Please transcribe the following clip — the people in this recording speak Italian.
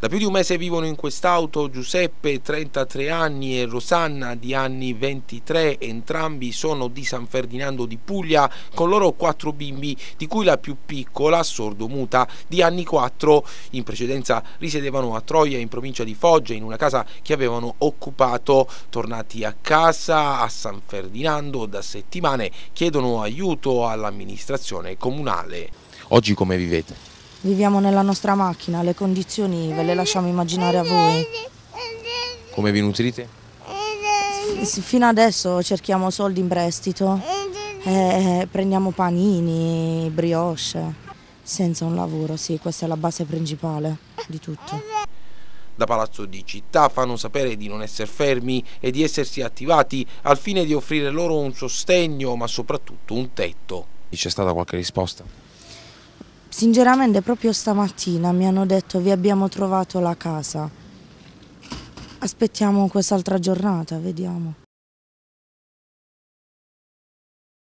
Da più di un mese vivono in quest'auto Giuseppe, 33 anni, e Rosanna, di anni 23, entrambi sono di San Ferdinando di Puglia, con loro 4 bimbi, di cui la più piccola, sordomuta, di anni 4. In precedenza risiedevano a Troia, in provincia di Foggia, in una casa che avevano occupato. Tornati a casa, a San Ferdinando, da settimane chiedono aiuto all'amministrazione comunale. Oggi come vivete? Viviamo nella nostra macchina, le condizioni ve le lasciamo immaginare a voi. Come vi nutrite? Fino adesso cerchiamo soldi in prestito, prendiamo panini, brioche. Senza un lavoro, sì, questa è la base principale di tutto. Da Palazzo di Città fanno sapere di non essere fermi e di essersi attivati al fine di offrire loro un sostegno, ma soprattutto un tetto. C'è stata qualche risposta? Sinceramente proprio stamattina mi hanno detto: vi abbiamo trovato la casa, aspettiamo quest'altra giornata, vediamo.